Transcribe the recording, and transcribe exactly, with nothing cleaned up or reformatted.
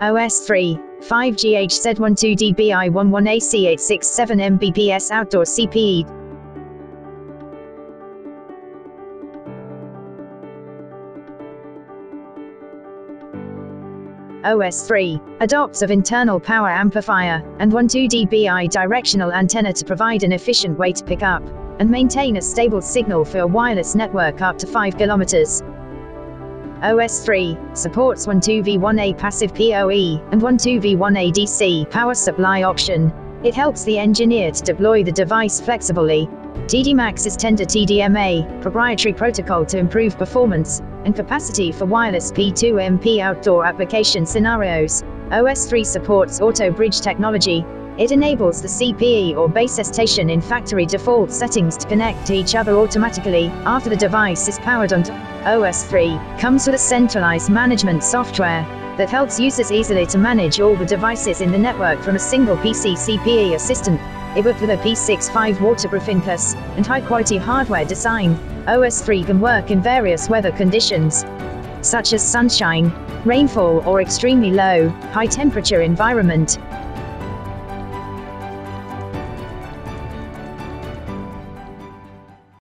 O S three, five G H Z twelve d B i eleven A C eight sixty-seven megabits per second outdoor C P E. O S three, adopts of internal power amplifier, and twelve d B i directional antenna to provide an efficient way to pick up and maintain a stable signal for a wireless network up to five kilometers. O S three, supports twelve V one A passive P O E, and twelve V one A D C power supply option. It helps the engineer to deploy the device flexibly. T D max is tender T D M A, proprietary protocol to improve performance and capacity for wireless P two M P outdoor application scenarios. O S three supports auto bridge technology. It enables the C P E or base station in factory default settings to connect to each other automatically after the device is powered on. O S three comes with a centralized management software that helps users easily to manage all the devices in the network from a single P C C P E assistant. Equipped with a I P sixty-five waterproof interface and high-quality hardware design, O S three can work in various weather conditions, such as sunshine, rainfall, or extremely low, high-temperature environment.